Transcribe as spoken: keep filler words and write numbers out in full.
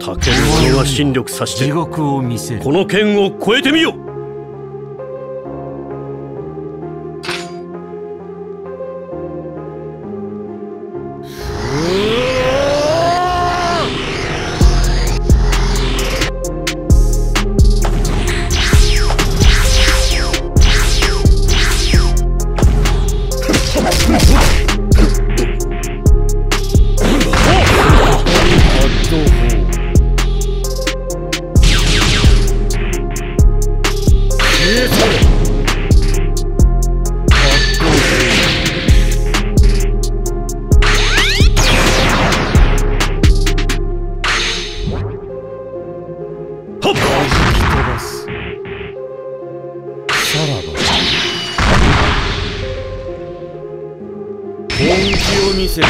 他剣豪が神力差して地獄を見せる。この剣を越えてみよ。本気を見せる。